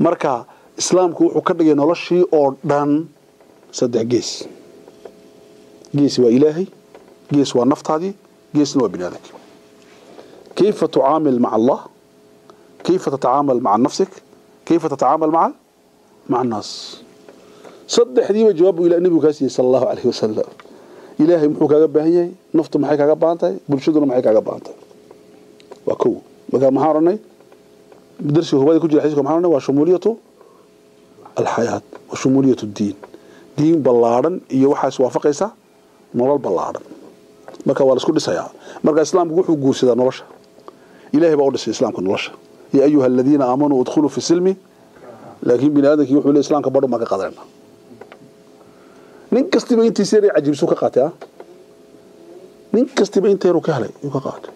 marka islaamku wuxuu ka dhigay noloshii oo dhan saddex gees gees waa ilaahay gees waa naftaadi geesna waa binaadamka كيف تعامل مع الله كيف تتعامل مع نفسك كيف تتعامل مع الناس صدح دي وجوابه الى النبي كاسي صلى الله عليه وسلم إلهي محو كاغا باهياي نفته maxay kaaga baantay bulshaduna maxay kaaga baantay wa kow maga maharanay darsi hubada ku jira xisku maharanay wa shumuuliyatu alhayaat wa shumuuliyatu ad-din diin balaaran iyo waxa iswaafaqaysa nolol balaaran marka waa isku dhisaya marka islaamku wuxuu guursadaa nolosha ilaahay baa u dhisay islaamku nolosha ya ayuha alladina aamanu udkhulu fi silmi laakin binaadamku wuxuu leeyahay islaamka badhu ma ka qadarna نين كاستي بين تيسيري عجيب سوكا قاتا نين كاستي بين تيرو كهلي يوكا قاتا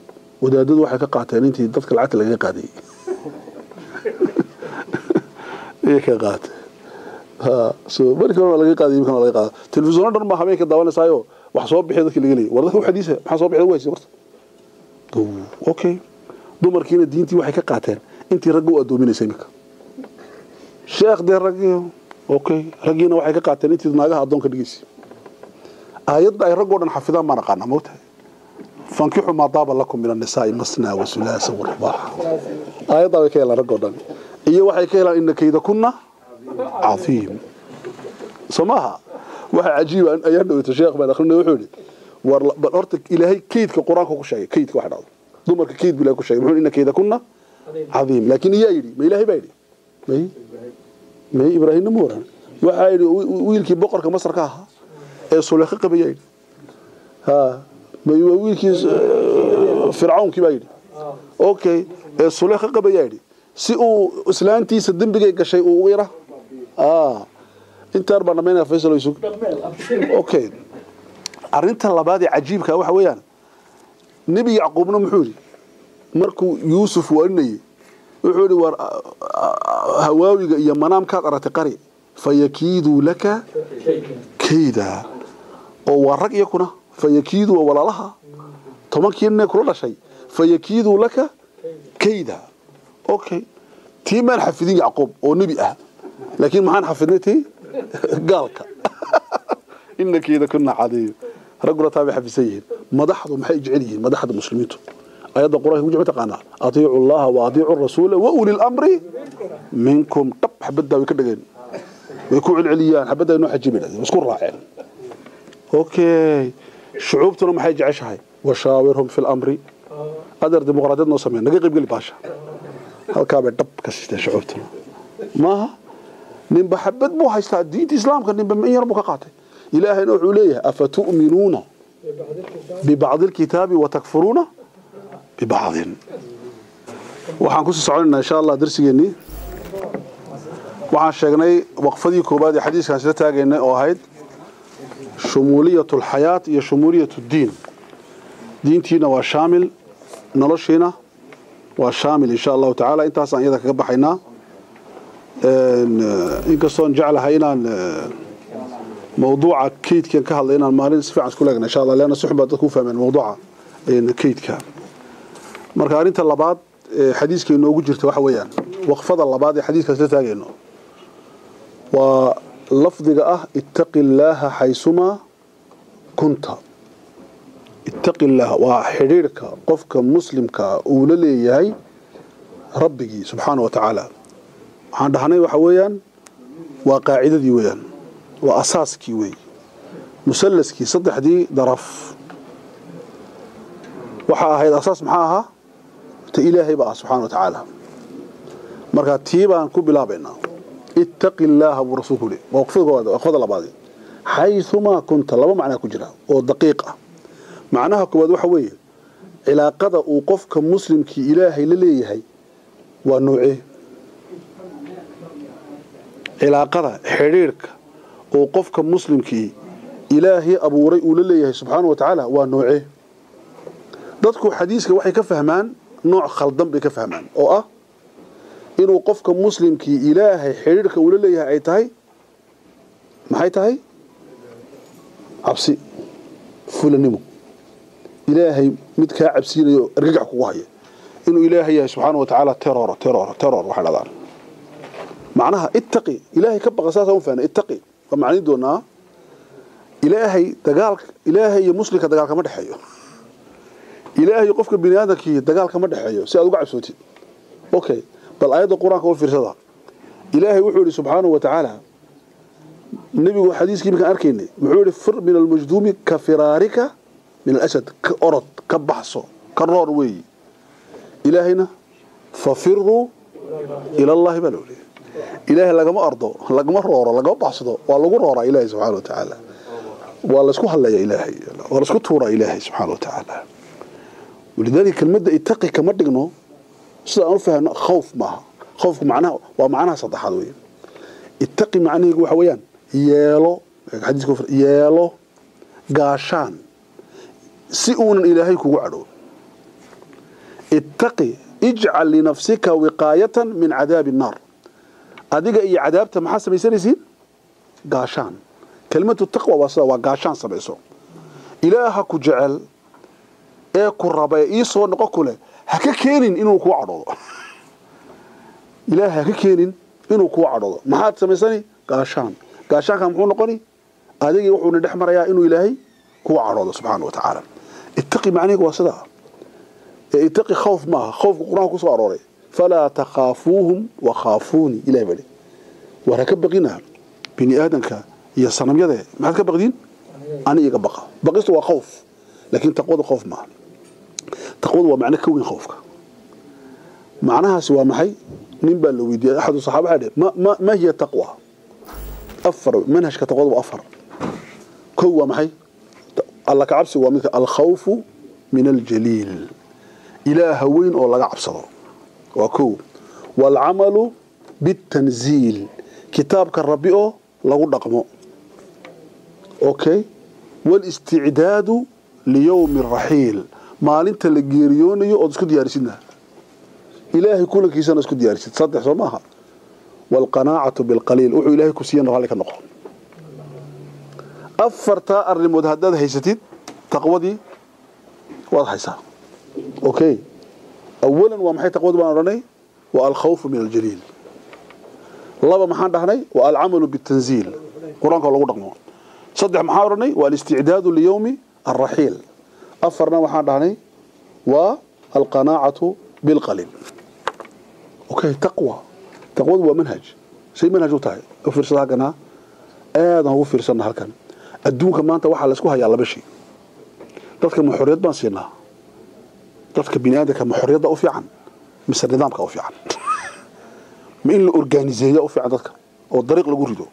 وداداد واحد كقاتا نين تي دادك العتل اللي قادي ايه كقاتا ها سو بالك والله اللي قادي يمكن الله قادا تلفزيون دور ما حبيك داوله سايو واخ سو بخي دك اللي لي ورده حديثه ما سو بخي ويس ورت اوكي دمركينا دينتي waxay ka qaateen intii rag u adoominaysa imika sheekh deer rag اوكي رجينا waxay ka qaateen intii naagaha adoonka dhigeysi aayadda ay ragoo dhan xafidaan ma naqaan amawta fankihu ma daaba lakum min an-nisaa masna wa sulasa wa rubaa aayadda way kala ragoo dhan iyo waxay ka helaan in kayda kunna aafim samaha waxa ajeeb an ayadda sheekh baan akhrinay wuxuu yiri war horta ilaahay keedka quraanka ku sheegay keedka wax dhado dumarka keed bilaa ku sheegay wuxuu in kayda kunna aafim laakiin iyaa yiri ma ilaahay baa yiri ما إبراهيم نمورا وعائل ويلكي بقر كمصر كاها سليخ قبيل ها ما ويلكي فرعون كبيل أوكي سليخ قبيل سئو إسلانتي سدم بقى كشيء وغيره أنت أربعة مين فيصل ويسوق أوكي أرنت الله بادي عجيب كأوح ويان نبي يعقوب نمحوري مركو يوسف وأني وحولي ور هواوي يا منام كاقرة تقري فيكيدوا لك كيدا ووراك يكونا فيكيدوا ولا لها تماك ينك ولا شيء فيكيدوا لك كيدا اوكي تيمان حفظين يعقوب ونبي أهل لكن ما حفظنتي قالك انك اذا كنا عاديين رجل تابع حفظيين مدحضهم حيجعليين مدحض مسلمينتهم أيضا قرآن وجبت قناة أطيعوا الله وأطيعوا الرسول وأولي الأمر منكم طب حبدا ويكدقين ويكوع العليان حبدا ينوح الجبل بس كون راعي أوكي شعوبتنا ما حيجي عشها وشاورهم في الأمر قدر ديمقراطيتنا وسمين نقيق بقلي باشا هالكابع طب كسيتها شعوبتنا ماها نبا حبد مو هايستاع دين إسلام كان نبا مئين ربك قاتل إلهي نوع عليه أفتؤمنون ببعض الكتاب وتكفرون ببعض وحان كوسو سعودنا إن شاء الله درسيني وحان شاقناي وقفدي كوبادي حديث كان سلتاقيني أوهايد شمولية الحياة هي شمولية الدين دين تينا وشامل نلوش هنا وشامل إن شاء الله تعالى انت هسان إذا كبحينا إنك صون جعلها هنا موضوع كيد كان كهالينا المهرين سفعا سكولاقنا إن شاء الله لأن سحبة تكوفة من موضوع كيد كان marka arinta labaad ee xadiiska inoogu jirta waxa weeyaan waqfada labaad ee xadiiska la taageyno wa lafdiga ah ittaqillaha haysuma kunta ittaqillaha wa xiriirka qofka muslimka uu la leeyahay rabbigi subhanahu wa ta'ala waxaan dhahnay waxa weeyaan waa qaacidadii weeyaan waa asaaskii weey musallaskii saddexdii daraf waxa ahayd asaas maxaa aha إلهي بقى سبحانه وتعالى مركا تيبان كو بلا بينا اتق الله ورسوله وقفوا خذ لبادي حيثما كنت لبا معناها كجرا او دقيقه معناها كواد waxa weey علاقه او qofka muslimki ilaahay la leeyahay waa nooce علاقه xiriirka oo qofka muslimki ilaahi abuuray uu la leeyahay subhanahu wa ta'ala waa nooce dadku xadiiska waxay ka fahmaan نوع خلدان بك فهمان او انو قفك مسلم كي الهي حريرك ولليها اي تاي ما هي تاي عبسي فلنمو الهي مدكا عبسي رجع كو هي انو الهي سبحانه وتعالى ترور وحال هذا ما معناها اتقي إلهي كبر قصاصهم فانا اتقي فمعني دونا إلهي دجال إلهي مسلك دجال كمرد حيو إلهي يقفك بنيادك كي دجال كمرد حيو سأدوق عسوتي أوكي بل أيضا القرآن كون في رصدا إلهي وحولي سبحانه وتعالى النبي وحديث كيف كان أركيني وحولي فر من المجدوم كفرارك من الأسد كأرض كبحصو كراروي إلهنا ففروا إلى الله بلولي إلهي لقم أرضه لقم رورا لقم بحصده والله رورا إلهي سبحانه وتعالى والله اسكو هلا يا إلهي والله اسكو تورا إلهي سبحانه وتعالى ولذلك المدة اتقي كمدقنه سلا أنفها خوف معها خوف معناه ومعناه صدح هذوين اتقي معناه يقول حويان يالو حديث كفر يالو قاشان سئون إلهيك وعدو اتقي اجعل لنفسك وقاية من عذاب النار هذيك أي عذاب تمحسب يسير قاشان كلمة التقوى وصلوا قاشان سبيسو إلهك جعل اكو ربايس ونقكله هكا كينين انو كو عدو إله هكا كينين انو كو عدو ما حد سميساني قاشان قاشان كان مخو نقني ادغي و خو ندخمريا انو إلهي كو عدو سبحانه وتعالى اتقي معنيك واسدا اتقي خوف ما خوف القرآن كو سو اروري فلا تخافوهم وخافوني إلهي بلي وركب بقينا بني ادمك يا صنميده ما حد كبقدين انا يقبقه بقيت وخوف لكن تقوى خوف ما تقوى معنى كوين خوفك معناها سوى محي من بالويدي أحد الصحابة عادي ما هي التقوى أفر منهج كتقوى وأفر كوى محي الله كعب سوى مثل الخوف من الجليل إله وين أو الله عبصره وكو والعمل بالتنزيل كتابك الربيع لغو رقمه أوكي والاستعداد ليوم الرحيل maalinta la geeriyoonayo oo isku diyaarsidna ilaahi kulkiisana isku diyaarsid saddex soomaha wal qanaa'atu bil qalil oo ilaahi ku siiyana halka noqon afarta arimood hadad haysatid taqwadi wad haysa okay awalan wa maxay taqwadu baan oranay wa al khawf min al jalil laba maxaan dhahnay wa al amalu bit tanzil quraanka lagu dhaqmo saddex maxaan oranay wa al isti'dadu li yawmi al rahil أفرنا وحنا دهني والقناعة بالقليل. أوكي تقوى هو منهج. شيء منهج وتاعي. وفر صداقنا. هذا هو وفر صداقنا هالكن. الدون كمان توحى لسكوها يلا بشي. تذكر محرية ما سيناها. تذكر بنادك محرية أوفي عن. مثل نظامك أوفي عن. من الأورجانيزية أوفي عن تذكر. أو الطريق اللي جريده.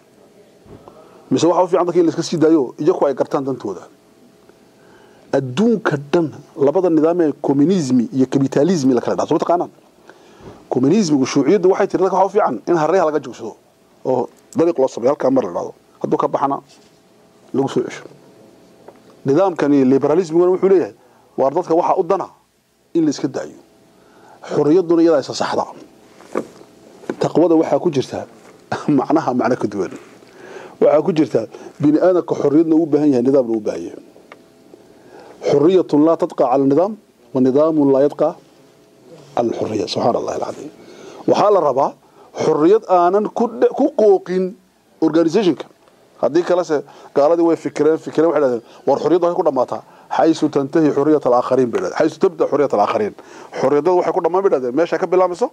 مثل واحد أوفي عندك اللي سكسي دايو يجاكوا أي كرتان تنتو ده. الدون كدن لبض النظام الكومونيزمي يكابيتاليزمي لكلا دعسو تقانان كومونيزمي وشوعيد واحد تريدك حوفي عن إن هريها لقد جوشدو أوه ضريق لصبي هالكامر لعضو هدو كبحنا لقصو عشو نظام كان الليبراليزمي ونوحو ليه واردتك واحا قدنا إلا اسكد دايو حرية دون يلا يسا صحدا تقوضا واحا كجرتها معناها معنى كدوان واحا كجرتها بنيانك حريتنا وبهيها نظامنا وبهيها حرية لا تطقى على النظام والنظام لا يطقى على الحرية سبحان الله العظيم وحال الربا حرية آنان كوكوكين أورجانيزيشن هذيك لا قال لي فكرة واحدة والحرية هي كلها ماتها حيث تنتهي حرية الآخرين بلاد حيث تبدأ حرية الآخرين حرية واحد كلها ما بلاد ماشي هكا باللامسه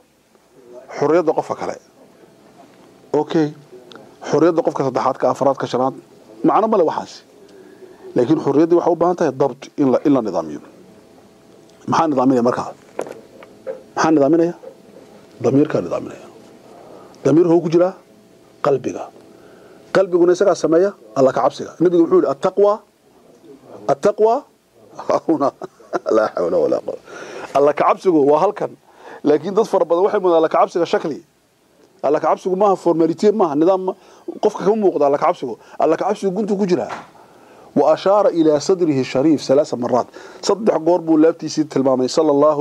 حرية قفك علي أوكي حرية قفك صدحات كأفراد كشنات معنا ما له وحاسي لكن حرية دي وحاو بانتها الضبط إلا نظاميون محا نظامينيا مركا محا نظامينيا ضمير كا نظامينيا ضمير هو كجرا قلبك نيساك السماية الله كعبسك النبي يقول التقوى هنا لا حول ولا قوة الله كعبسك وهلكا لكن تظفر بدو واحد من الله كعبسك شكلي الله كعبسك ماها فورماليتي ماها نظام قفك كم موقد الله كعبسك كنتو كجرا وأشار إلى صدره الشريف 3 مرات صدح قربه لابتي سيد تلمامي صلى الله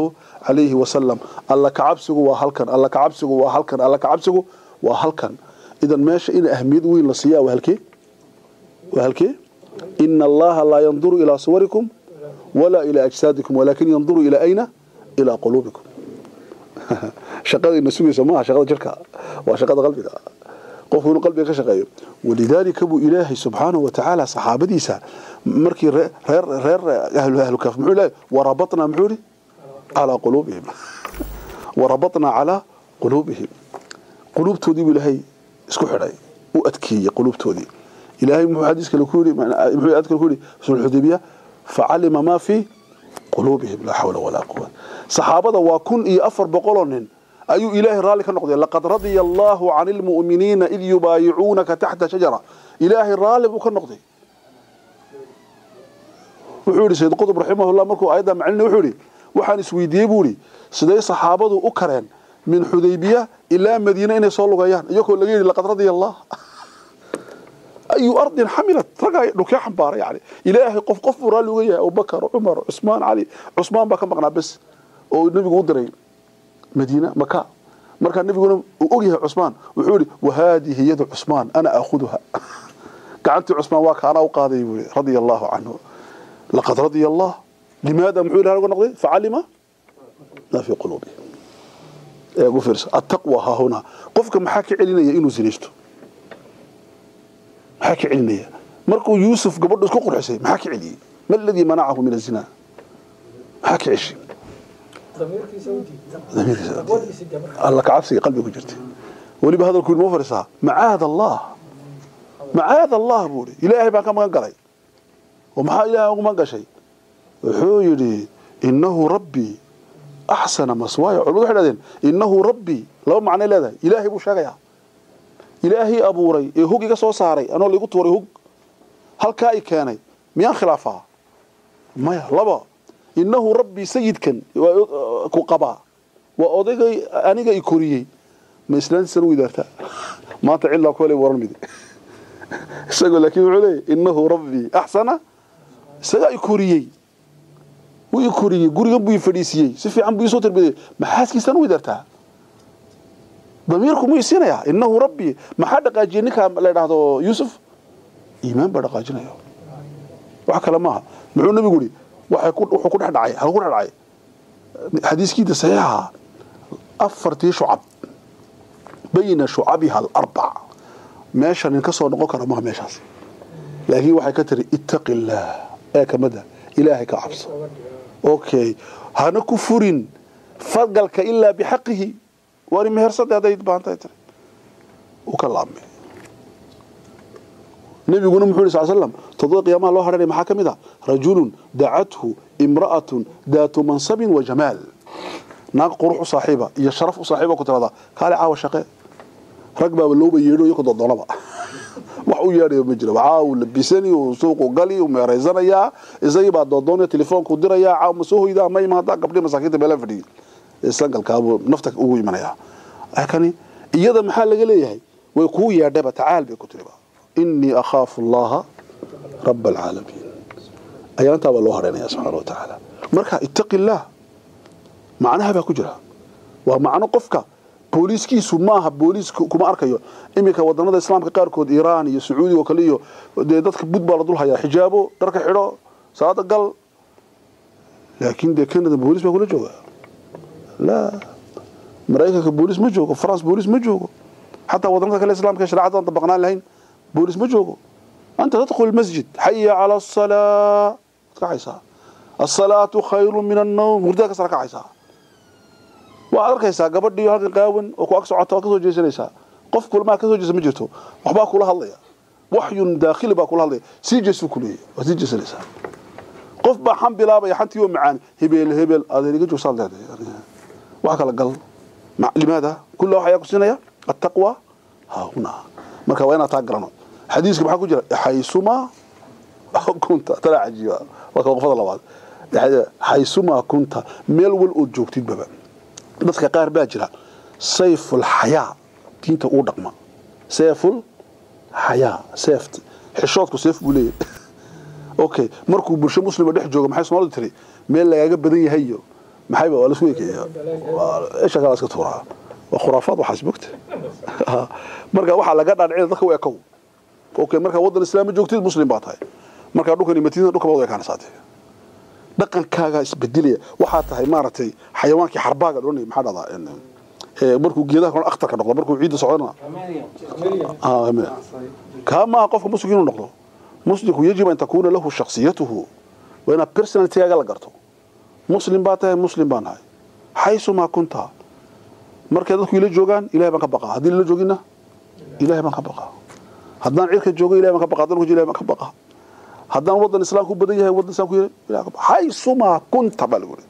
عليه وسلم الله كعبسه وهلكن الله كعبسه وهلكن الله كعبسه وهلكن إذا ماشي إن أهميد وين لصياء وهلكي إن الله لا ينظر إلى صوركم ولا إلى أجسادكم ولكن ينظر إلى أين إلى قلوبكم شقادي نسوي سماها شقادة جلكا وشقادة قلبك قفوا قلبك شقادي ولذلك أبو إلهي سبحانه وتعالى صحابة ديسا مركي غير أهل كاف معولي وربطنا معولي على قلوبهم وربطنا على قلوبهم قلوب تودي بالهي اسكو حراي وأتكية قلوب تودي إلهي محادث كالكوري محادث كالكوري سورة الحديبية فعلم ما في قلوبهم لا حول ولا قوة صحابة وكن يأفر بقولهم أي إله رالك النقضي لقد رضي الله عن المؤمنين إذ يبايعونك تحت شجرة إله رالك النقضي وحوري سيد قطب رحمه الله مركو أيضا معلن وحوري وحان سويدي بوري سيدي صحابة أكران من حديبية إلى مدينة يصلوا غيان يقول لغيري لقد رضي الله أي أرض حملت رجع لكيح بار يعني إلهي قف رالوية أو بكر عمر عثمان علي عثمان بكر مقنع بس والنبي قدرين مدينة مكة مركز النبي يقولون أوجه عثمان وحوري وهذه يد عثمان أنا أخذها كعنت عثمان واك أنا وقاضي رضي الله عنه لقد رضي الله لماذا محول هذا النقضي فعلم لا في قلوبه قفرس التقوى ها هنا قفك محاكي علينا إنه زنيشته حكي علمية مركو يوسف قبل دسكو قرحسي ما حكي علي ما الذي منعه من الزنا حكي عشي ضميرك سودي الله كعبسي قلبي وجرتي ولي بهذا الكون مو فرسها معاذ الله معاذ الله بوري إلهي بقى ما قال وما إلهي ما قال شيء وحولي إنه ربي أحسن مسواي علوه حلادين إنه ربي لو معنى لذا إلهي بوشاقيا إلهي أبوري يهوجي كسو صاري أنا اللي قلت وري هوج هل كاي كاني مين خلافها ما يهلبا إنه ربي سيد كن وقبا وأضيق أنا جاي كوريي مثلاً سنوي درتا ما تعلّا كولي ورمدي سأقول لك يقولي إنه ربي أحسن سجاي كوريي ويكوريي كوري أبوي فريسي سفي عم بيصوت البدي ما حاسك سنوي درتا ضميركم يسينا يا إنه ربي ما حد قاجينك لا يوسف إيمان بدأ قاجينا يا وحكى لماها معلومة بيقولي وحكون حد عاي هقول حد عاي حديث كده صحيح أفرت شعب بين شعبها الأربع ماشى نكسر نقوك رماها ماشى لكن وحكتر اتق الله إياك مدى إلهك عبس أوكي هن كفر فضلك إلا بحقه وأنا مهرسد هذا يتبان تايتر وكلامي النبي يقول محمد صلى الله عليه وسلم تضيق يا ما الله حرري محاكم ذا رجل دعته امرأة ذات منصب وجمال ناق روح صاحبة يشرف صاحبة كتر هذا قال عاو شقي ركبة باللوبة يلو يقضى الضربة وحو ياري ومجرى وعاو لبسني وسوق وقلي وميريزان يا إزاي بعد ضدوني تليفون كودير يا عاو مسوه إذا ما يمهد قبل مساكيت بلافري السنقل كابو نفتك أوي منايا أكني يدا محل جليه ويكوي يا دب تعال بكتربه إني أخاف الله رب العالمين أيان تاب الله ربنا سبحانه وتعالى مركها اتق الله معناها بكجرة ومعنى قفك بوليس كي سماها بوليس كما أركيو إمك ودنا الإسلام كقاركود إيراني سعودي وكليو دتك بود بالدولها يا حجابه ترك حرا صادق قل لكن ده كان البوليس بيقول جوا لا مريكا كبوليس ما جوجو فرنسا بوليس ما جوجو حتى وطنك الاسلام كشريعة طبقناها لهين بوليس ما جوجو انت تدخل المسجد حي على الصلاة كعيسى الصلاة خير من النوم ورداك صار كعيسى واركيسى قبدي هذا القاون وكو اكسو عطا كسو جيسنيسا قف كل ما كسو جيس ما جرتو وحبا كلها الله وحي داخلي با كلها الله سيجسو كله وسيجسنيسا قف با حم بلابا حتى يوم معان هبل هبل هذا اللي جو صار وحكى القلب لماذا؟ كله حيقصنا التقوى ها هنا ما كوينا تاجرنا حديثك بحكوا جرا حيثما كنت طلع عجيبة وكوفض الله بعد حيثما كنت ميل والأوجوك تتبع بس كقار باجرا سيف الحياة كنت أودق ما سيف الحياة سيف حشوتك سيف بولي أوكي مركو برشة مسلم بدي حجوك ما حيثما تري ميل لا يجب بدي هيو محبة ولا سويك إيش هذا سكتورها وخرافات وحسبكت مركا واحد لقى عن عين ذكوى كوم أوكي مركا وضد الإسلام جوكتيد مسلم بعض هاي مركا دوكني متين دوكا بعض كان صادق دقن كاغا اسبدليا waxaa tahay maartay xayawaankii xarbaaga dhoonay maxaa dhada markuu geedaha ka akhtar ka noqdo markuu ciid socodna kama qofku muslimin noqdo muslimku yajiba an takuna lahu shakhsiyatuhu wa ana personality aga la garto muslim baa tahay muslim baan hay haysu ma kunta markay dadku ila joogan ilaahay baan ka baqa hadii la joogina ilaahay baan ka baqa haddaan cirka joogo ilaahay baan ka baqa dadku ilaahay baan ka baqa haddaan wadan islaamku badan yahay wadan islaamku ilaahay haysu ma kunta balguri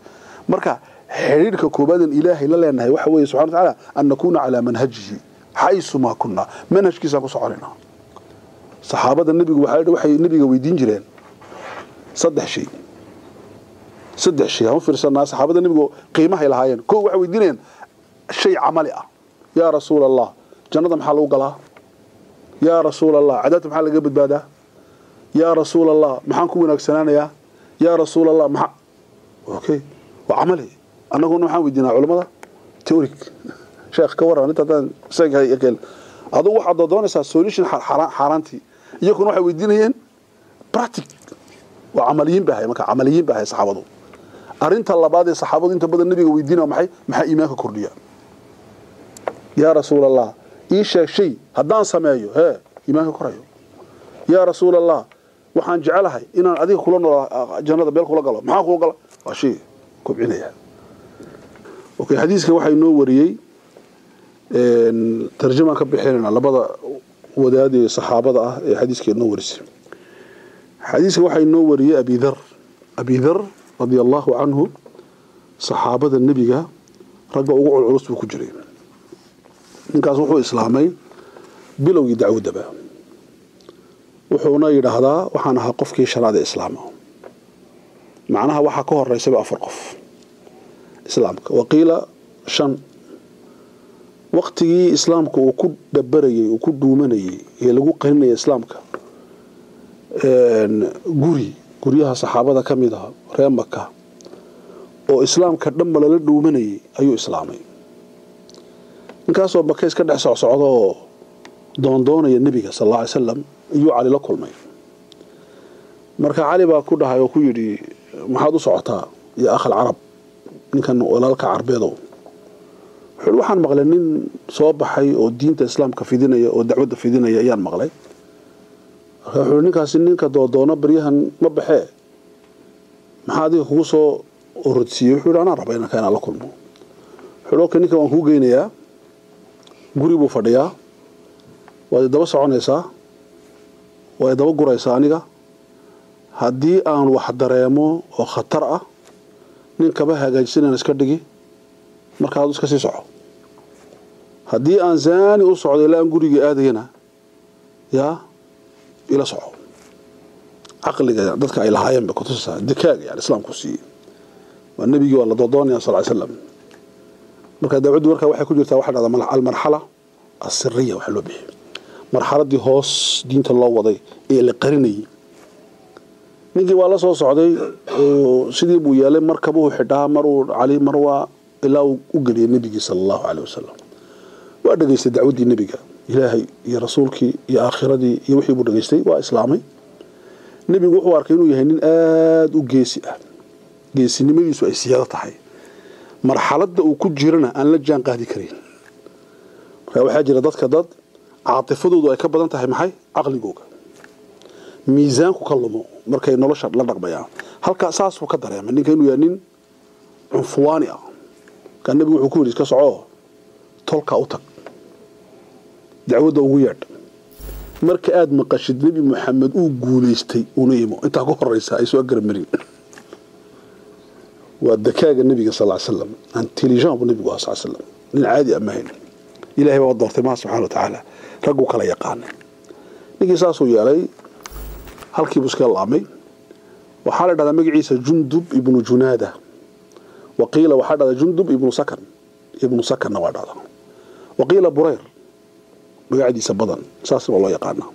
marka xiriirka koobaadan ilaahay la leenahay waxa weeye subhanahu wa ta'ala an nakuna ala manhajihi haysu ma kunna manhajkiisa ku soconayna saxaabada nabiga waxay nabiga weydiin jireen saddex shay oo fiirsanaa saxaabada nabiga qiimaha ay lahaayeen koow waxay weydiineen shay amali ah ya rasuul allah jannada maxaa lagu galaa ya rasuul allah cadaabta maxaa laga badbaadaa ya rasuul allah maxaan ku wanaagsanaanayaa ya rasuul allah maxaa okay wa amali anaguna waxaan weydiinaa culimada teoric sheekh ka waran inta tan sagay aqal هذا هو حضادون سوليشن حرانتي يكون واحد ويدينين براتيك وعمليين بها مكا عمليين بها صحابته أرنت الله بعد صحابته أنت بدل النبي ويدينه محي إيمانك كردية يا رسول الله إيش شيء هدان سمايو ها إيمانك كرايو يا رسول الله وحن جعلها إن أدي خلنا جنات بيل خلا قلا ما خلا قلا شيء كبعينها أوكي حديث كواحد نوري ترجمة كبحيرنا لبضع ودادي صحابة حديث كنورس حديث واحد نور يا أبي ذر رضي الله عنه صحابة النبي رجع وقع العروس بكجري إن كان صحوا إسلامين بلو يدعو دبا وحونا يرهدا وحناها قف كي شرادة إسلامه معناها وحكوه الرئيس بأفرقف إسلامك وقيل شن وقتي إسلامك وكود دبري وكود دومني هي لجو قلنا إسلامك جوريها صحابة كميدها ريم مكة وإسلامك دم ولا دومني أيو إسلامي نكاسو بكيس كده سعده دون النبي صلى الله عليه وسلم يو علي لكل ماي مركا علي باكودها يوكيدي محادو صعتها يا أخ العرب نكان ولا لك عربيضو حلو حان مغلنين صوبحي او دينة الاسلام كفيدينيا او دعوة كفيدينيا ايان مغلي حلو نكاس نينكا دودونا بريهن ما بخي محادي خوصو اوردسيو حلو انا ربينا كان على كلمو حلو كنيكا وان هو جينيا غريبو فديا وادي دابا سعونيسا وادي دابا غوريسا انيغا هادي ان واخ دريمو او خطر اه نينكا با هاجاجسين ان اسكا دغي markaad iska sii soco hadii aan zaani u socdo ilaa guriga aadayna ya ila soco aqliga dadka ay lahaayeen ku tusaa dikaaga yani islaamku si wa nabiga wala dodoonaya sallallahu alayhi wasallam marka dawcadu marka waxay ku jirtaa waxa dhada marxala asriya waxa loo bixiyo marxaladii hoos diinta loo waday ee la qarinay ninki wala soo socday sidii buu yeelay markabuhu xidhaa maruu cali marwa الله أجل النبي صلى الله عليه وسلم وأدرجت دعوة النبي إلهي يا رسولك يا آخرتي يوحي بدرجتي وإسلامي النبي وحوار كانوا يهنين آد وجيسئة جيسني ما يسوى السيادة طحي مرحلة وكل جيرنا أن لجان قهدي كرين لو حاجة ردت كضد عاطفته وأكبر أنت هاي محي عقل جوك ميزانك كلمه مركي نلشر لدرجة بيان هل كأساس وكدر يعني من كانوا يهنين عنفواني كان النبي وحكوري كسعوه تلقى أوتك دعوة دويرد مرك آدم قشد نبي محمد وقوليستي ونيمو انت قهر رئيسها يسوى أقرب مرين والذكاء النبي صلى الله عليه وسلم انتليجان بالنبي صلى الله عليه وسلم للعادي أما هنا إلهي وضع ارتماع سبحانه وتعالى رقوك على يقان نجي ساسو يالي هلكي بسكال العمي وحالة على مقعيس جندب ابن جنادة وقيل وحد هذا جندب ابن سكن نواد هذا وقيل برير بقعد يسبضن ساس والله يقعنا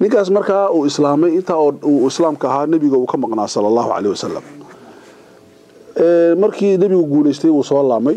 نيكاس مركا او اسلامي انت او اسلام كها نبي او كمقنا صلى الله عليه وسلم مركي نبي غوليستي و سو لامي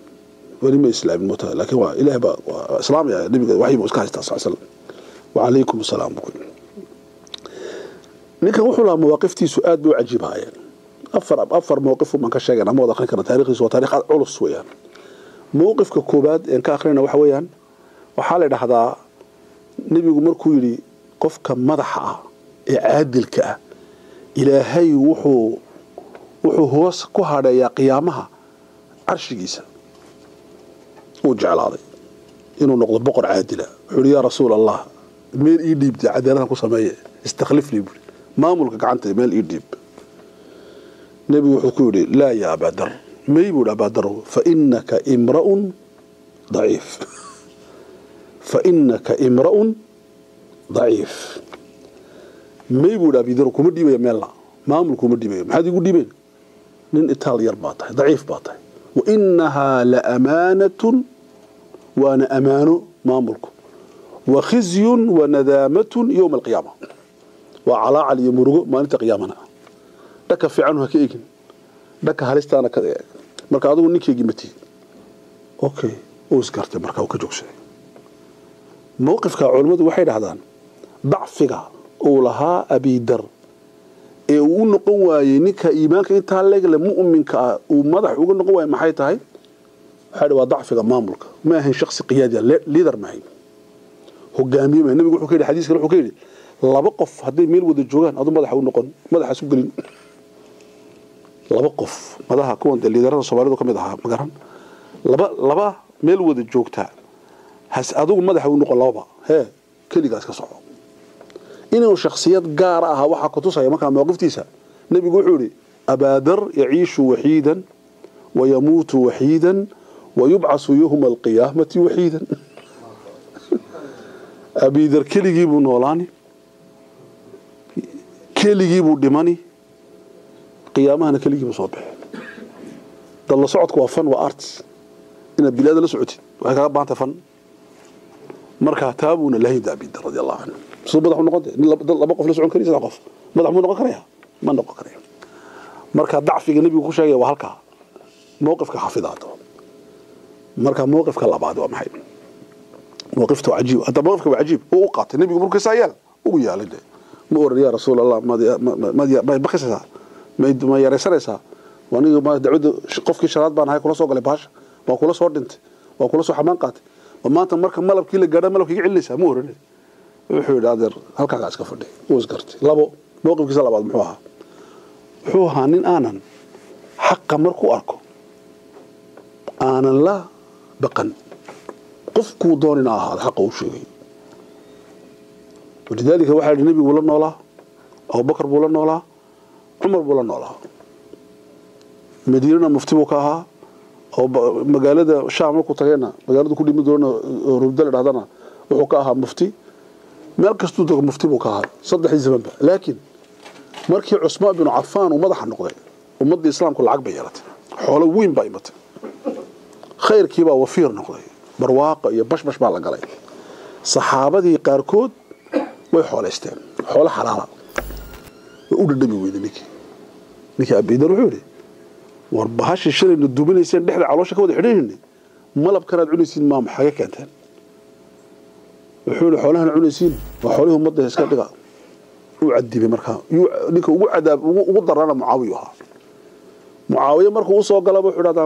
ولم يسلم الموتى لكن هو إله بقى سلام يا النبي وحي موسكاي تصل سلام وعليكم السلام بكير نيكا وحولا مواقفتي سؤال بيو عجيبها يعني أفر موقفه من كشاجر أنا ما دخلنا كنا تاريخ وتاريخ علص ويان موقف ككوباد إن كأخرنا وحويان وحالنا هذا نبي يقول كويلي قف كمدحة عادل كأ إلى هاي وحو هوس كهذا يا قيامها عرش جيسة وجعل هذا إنه نقطة بقر عادلة يا رسول الله مين يديب عدالة قصمية استخلفني ما ملكك عنت مين يديب نبي حكوري لا يا بدر ما يقول أبدر فإنك امرأ ضعيف فإنك امرأ ضعيف ما يقول أبدر كمدي بيملا ما ملك كمدي بيم هذا يقول ديبين من إيطاليا باطح ضعيف باطح وإنها لأمانة وأنا أمان ما ملك وخزي وندامة يوم القيامة وعلى علي مرق ما أنت قيامنا لك في عنه كيجن لك هالستانا كذا مركا أدو نيكي جمتي أوكي أوسكرت مركا وكجوكسي موقفك علمت وحيد هذان ضعفك أولها أبي در أون قوة نيكا إيمانك أنت هالليك لمؤمن كا ومضح وقول قوة ما حيتهاي هذا وضعفك ما ملك ما هي شخص قيادي ليدر معي هو جامي ما النبي يقول حكي لي حديث كله حكي لي لا بقف هدي ميل ود الجوان أدو مضح ونقن مضح سوقلين laba qof madaxa kuwanda liidarada Soomaalidu kamid aha ma garan laba meel wada joogta has adigu madaxa uu noqon laba he kaligaas ka soco inuu shakhsiyad gaar ah waxa ku tusay marka mowqiftiisa nabigu wuxuu yiri abadar yaishu wahidan wa yamutu wahidan wa yub'asu yawm al-qiyamati wahidan abidar kaligii buu noolaani kaligii buu dhimani قيامها كليجي مصابح ضل صعدك وفن وارت ان البلاد لا سعودي وهكذا بانت فن مركا تابون الله يدابي رضي الله عنه صوبدح نقد لا بقف لا سعون كريس قف مدح مو نقد كريا ما نقد كريا مركا ضعف النبي كو شيغي وهلكا موقفك حافظاته مركا موقفك لبعد وما حي موقفته عجيب هذا موقفك عجيب هو قاتل النبي مركا سايل او يالده مور يا رسول الله ما بخسها ما يرسلها وأنا ما دعوة قفك شراد بان هاي كل صوغ لباش وكل صور دنت وكل صو حمان قات وما أنت مركب ملب كيل الجرام ملب كيل علسة مور وحول هذا هالكعك عسكر فدي وزقرت لابو موقف كذا لبعض محوها حوها نين آنن حق مركو أركو آنن لا بقن قفكو دون آهل حقه شوي ولذلك واحد النبي بولنا ولا أو بكر بولنا ولا عمر بولا نولا مدينة مفتوحة أو مجالد شامل كتيرنا مجالد كل مدرنا ربدل عدنا وحكاها مفتي مركز تودك مفتوحة صدق الزمان لكن مركز عثمان بن عفان ومضح النقطة ومضي الإسلام كل عقب يرت حول وين بايمت خير كيبا وفير نقطة برواق يبش مع القليل صحابة دي قاركود وحول استام حول حرارة وقول النبي وين نيكي أبي در وحولي واربهاش الشري من الدوبيني سين نحن عروشك ودي حريني ملب كراد عنيسين مام حاجة كانت هن وحولي حولها العنيسين وحوليهم مضي اسكان دقا وعدي بمركها نيكي وعد وضر أنا معاوية مركو وصو قلب وحولها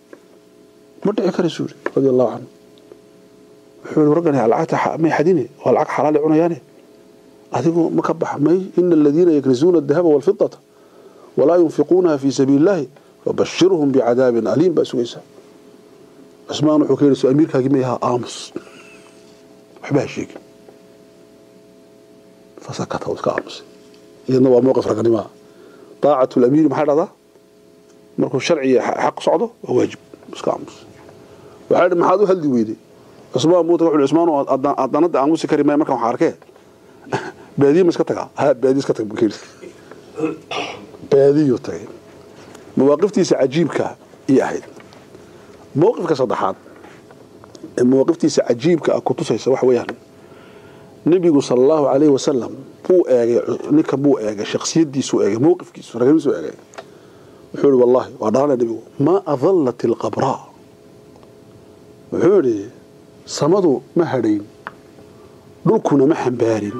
مرتعي كرسول رضي الله عنه حول ورقني على العاقة ما يحديني والعاقة حلال عنياني أذكر مكبح مي إن الذين يكنزون الذهب والفضة ولا ينفقونها في سبيل الله وبشرهم بعذاب أليم بسويسة أسماء نحوكين سو أمير كاقميها آمس وحبها الشيك فسكتها وسكا آمس إذن هو موقف رقنما طاعة الأمير محرضة مركب شرعي حق صعده وواجب وسكا آمس وحالي محادو هل ديويدي أسماء موت روح العثمان وأضاند آموسي كريماء مركب حاركيه بادية مسكتك ها بادية مسكتك بكير بادية طيب مواقفتيس عجيبك إيه أحد موقفك صدحات مواقفتيس عجيبك كنت سيسوح وياهم نبي صلى الله عليه وسلم بو أجي نك بو أجي شخصية دي سو أجي موقف كيس رجل سو أجي وحول والله وضعنا نبي ما أظلت القبراء وحولي صمدوا مهرين دلكنا محن بارين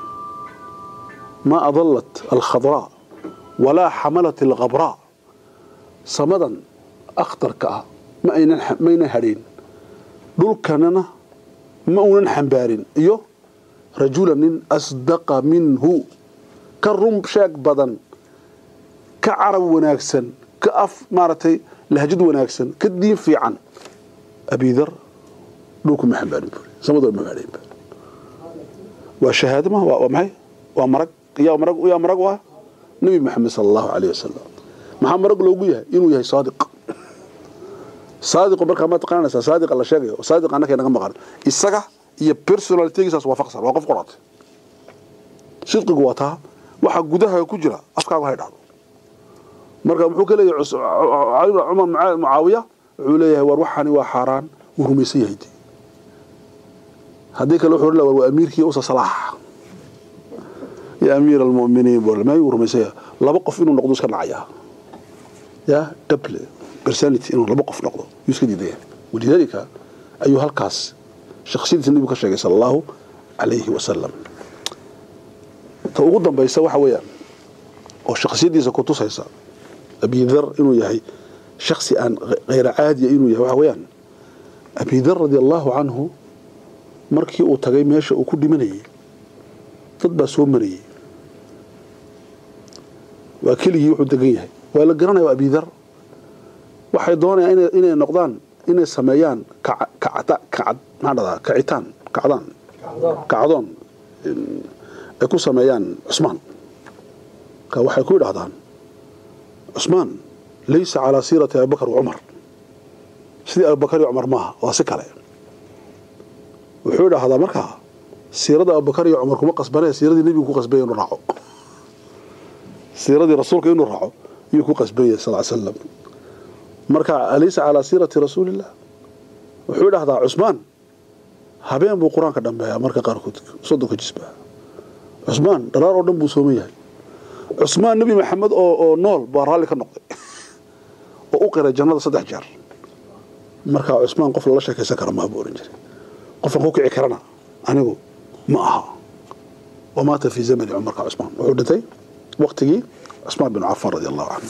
ما أظلت الخضراء ولا حملت الغبراء صمدا أخطر كأه ما ينهرين دول كاننا ما وننحن بارين إيوه رجولا من أصدق منه كالرمب شاك بدن كعرب وناكسن كأف مارتي لهجد وناكسن كالدين في عن أبي ذر دولكم محن بارين صمدا ما بارين وشهادة ما ومعي ومرق يا مرق ويا مرق ويا نبي محمد صلى الله عليه وسلم محمد مرق لو قيها إنه يهي صادق صادق وبركة ما تقنعنا صادق الله شاقه وصادق أنك ينقم مقارن الساقة هي بيرسوناليتي قصص وفقصر وقف قرات صدق قواتها وحق قدها يكجرها أفكار وهي دعوه مرق محوك لي عمر معاوية عليها وروحاني وحاران ورميسيه هيدي هديك الوحور له وأميركي أوصى صلاح يا أمير المؤمنين بولماي ورميسية لا بقف إنه نقدوس كان عيا يا دبل برسالتي إنه لا بقف نقدو يسكت يديه ولذلك أيها الكاس شخصية النبي كشجع صلى الله عليه وسلم توجد بيسوى حويا والشخصية دي زكوتو سيسا أبي ذر إنه يهي شخص أن غير عادي إنه يهوى حويا أبي ذر رضي الله عنه مركي وتجي ماشى وكل مني تطبع سو مني وكلي يوحد دقيقة ولا جرنا وأبي ذر وحيدون إن نقدان إن سميان كعد هذا كعدان أكو سميان عثمان كوحيكون عدان عثمان ليس على سيرة أبي بكر وعمر سيد أبي بكر وعمر ماها واسكله وحول هذا مركها سيرة أبو بكر وعمركم قصبنا سيرة النبي كو قصبين راعو سيرة رسولك إنه راعو يكو قصبين صلى الله عليه وسلم مركع أليس على سيرة رسول الله وحول هذا عثمان هبين بو قرآن كدم بها مركع قاركوت صدق جسبه عثمان درار ودم بو سوميه عثمان نبي محمد أو نول بارالك النقطة وأقر الجنة صدح جار مركع عثمان قفل الله شكي سكر ما بورين جري قفل قوكي عكرنا أنا معها ومات في زمن عمر كعثمان وعدتي وقتي عثمان بن عفان رضي الله عنه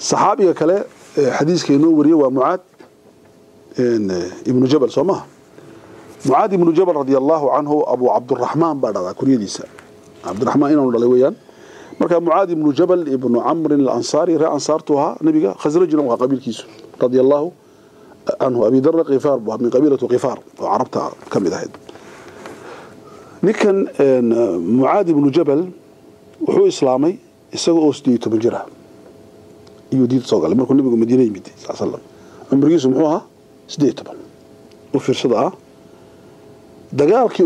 صحابي كلا حديث كينوري ومعاذ ابن جبل سماه معاذ ابن جبل رضي الله عنه أبو عبد الرحمن بعد كريديسا عبد الرحمن إنه ولويان مركب معاذ ابن جبل ابن عمرو الأنصاري رأى أنصارتها نبي خزرج لهم قبيل كيسو رضي الله عنه أبي ذر غفار من قبيلة غفار وعربتها كم ذهب لكن معاذ بن جبل وحو إسلامي يسوي أسديته بالجرة يوديت صقل لما كنا بيجوا مدينة يمدي صلى الله عليه وسلم أمريكي سمعوها سديته بال وفي صداع دجال كي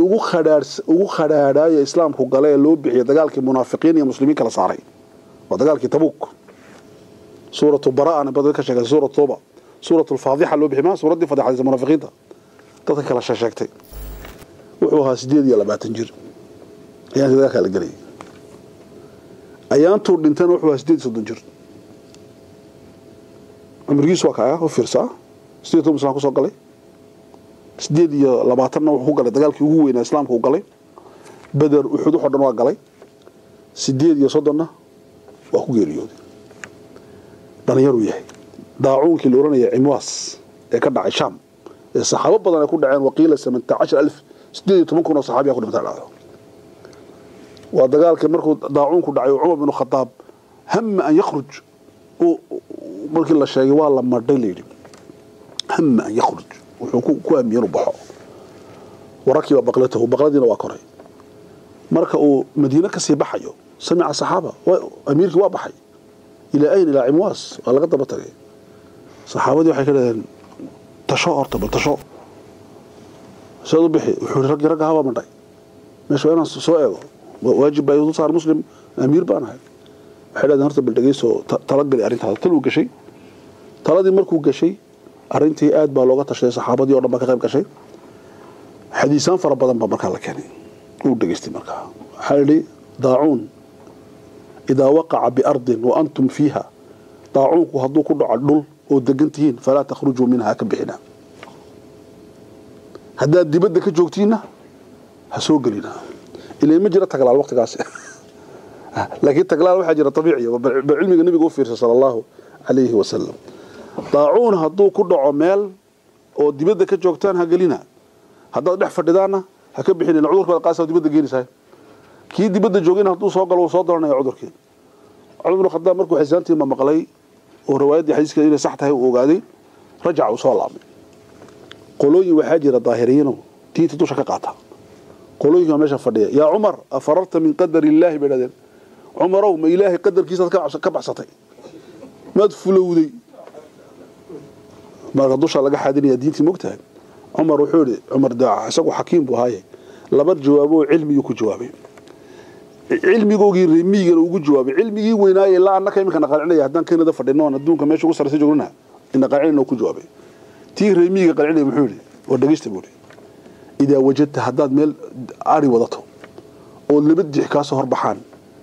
أوخر يا إسلام هو قال لوب يا دجال كي منافقين يا مسلمين كلا صاري ودجال كي تبوك سورة البراءة أنا بدل كشجع سورة التوبة سورة الفاضحة اللي بحماها سورة دي فضحة زي المنافقين تتكلم شاشاكتي وحوها سديد يلا بقى تنجر يعني ذاك على القري أيام تور دنتين وحوها سديد صدنجر أمريكيس واقعها وفرصة سديدهم سلامكو صقلي سديد يلا بقى ترنا وحوه قلي دقالك هو إن إسلام هو قلي بدر وحدو حدنا وقلي سديد يصدنا وحوه يريود دنيا رويحي داعونك الأوراني يا عمواس يكدع الشام الصحابة بدنا يكون دعين وقيلة 18,000 سديد تمكن الصحابة يأخذ مثلا ودقال كمركو داعونك دعي عمر بن الخطاب هم أن يخرج markii la sheegay waa la marday leeyay hamma yakhruj wuxuu ku amiyay rubaxo warakiba baqlatahu baqladina waa koray marka uu madiina ka sii baxayo samica saxaaba amirku waa baxay ila ayna ila imwas walaga daba tagay saxaabadu waxay ka dhadeen tashaarta bal tasho soo bixi wuxuu rag haba marday مشوارنا سوء واجب بيوضو صار مسلم أمير بانها حلا نرتب بالدقيسو تلقى أرنتها تلو كشي تلادي مركو كشي أرنتي قاعد بلغة شيء صحابة دي ولا ما كتب كشي حديثان فربنا بمركها لك يعني ودقيستي مركها حالي ضاعون إذا وقع بأرض وأنتم فيها ضاعون وهضوا كله على الدل ودقنتين فلا تخرجوا منها كبحنا هذا دي بدك جوتينا هسوق لنا إلى مجرى تقل على الوقت قاسي لكن تقل على واحد جرى طبيعي وبالعلم النبي قفير صلى الله عليه وسلم طاعون هدو كل عمال ودي بدك جوكتان هقلنا هذا نحفر دانا هكب حين العذر بالقاسي ودي بدك جيني كي دي بدك جوكين هدو صوقل وصادرنا يا عذر كين عمر بن الخطاب مركو حزانتي ما مقلي وروايات حديث كذا صحتها وقادي رجعوا صلى قولوا وحاجر الظاهرين تي تدوشك قاطها قولوا يا ماشي فديه يا عمر افررت من قدر الله بلاد عمر وما إله قدر كيسك كبعصتي ما تفلودي ما قدوش على حدين يا دينتي مقتها عمر وحوري عمر داع اسقو حكيم بو هاي لبر جوابو علمي كو جوابي علمي كو ريمي كو جوابي علمي ويناي لا انك يمكن قلعنيا هدان كيندا فدينو ادونكا ماشي ugu sarsay joogna in qacayno ku joobe tii reemiga qalcilay wuxuu wadagista buuri إذا وجدت هداد ميل عاري وضعته واللي بدي حكاسه هربحان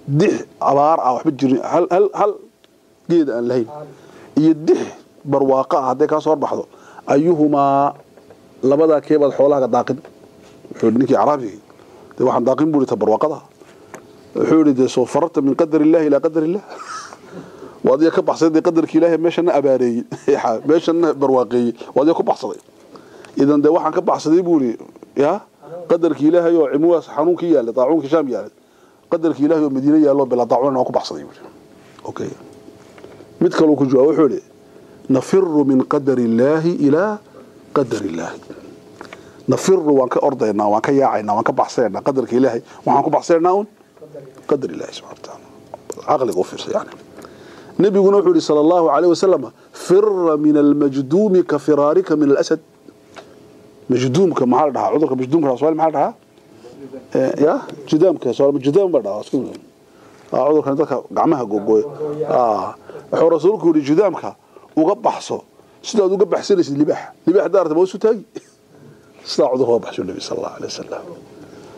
دح عبار أو حبجري هل جيد أن لهين يدح برواقع هداك كاسه هربحه أيهما لبدا كيبل حولها داقد حولنيك عربي ده واحد داقين بولي تبرواقعها حولي ده صفرت من قدر الله إلى قدر الله وهذا كب حصيدي قدرك الله مش أنا أباري مش أنا برواقي وهذا كب حصيدي إذا ده واحد كب حصيدي بولي يا قدرك إله يا عمواس حنونك يا اللي طاعونك شام يا قدرك إله يا مدينة يا الله بلا طاعون عقب حصدي أوكي متكلوك جوا وحولي نفر من قدر الله إلى قدر الله نفر وانك أرضنا وانك ياعنا وانك بحصيرنا قدرك إله وانك بحصيرنا قدر الله سبحانه وتعالى عقل غفر يعني نبي يقول صلى الله عليه وسلم فر من المجدوم كفرارك من الأسد مجدومك معارضها عذرك مجدومك سؤال معارضها يا جدامك سؤال جدام برضها اسكن عذرك انتك قعمها غوغوي هو رسولك ولي جدامك وقبحسو سدا ودو قبحسن لباح دارته ما سو تاغي سدا عذرك وقبحسو النبي صلى الله عليه وسلم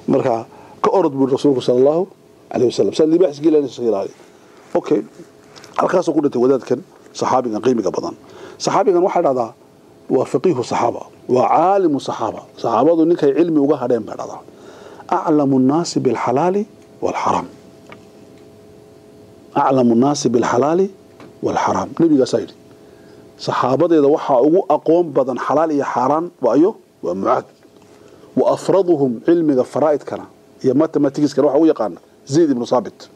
مركا كأرد بالرسول صلى الله عليه وسلم سال لباح سقيلاني صغير عليه اوكي الخاصه قلت وداد كان صحابي قيمك بدن صحابي كان واحد هذا وفقيه الصحابة وعالم الصحابة صحابة نك علمي وجهرين بعضها أعلم الناس بالحلال والحرام أعلم الناس بالحلال والحرام نبي قصير صحابة إذا وحوا أقوم بدن حلال يا حرام وأيوه ومعاد وأفرضهم علمي غفرائت كنا يا متى ما تجلس كروح ويقان زيد بن ثابت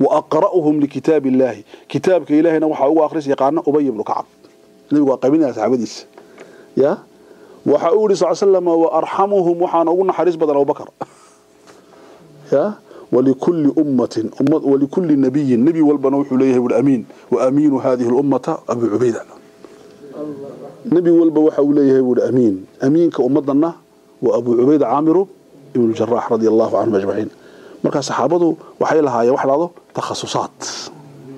وأقرأهم لكتاب الله كتابك إلهنا وحوا أخرس يقان أبي بن كعب نبي قابلنا صحابديس يا وحاولي صلى الله عليه وسلم وارحمهم وحنقولنا حريص بدل ابو بكر يا ولكل امه ولكل نبي النبي والبنو حليه والامين وامين هذه الامه ابو عبيده نبي والبنو وحوليه والامين امين كامتنا وابو عبيده عامر ابن الجراح رضي الله عنه اجمعين مركز صحابته وحي لها يا وحلاده تخصصات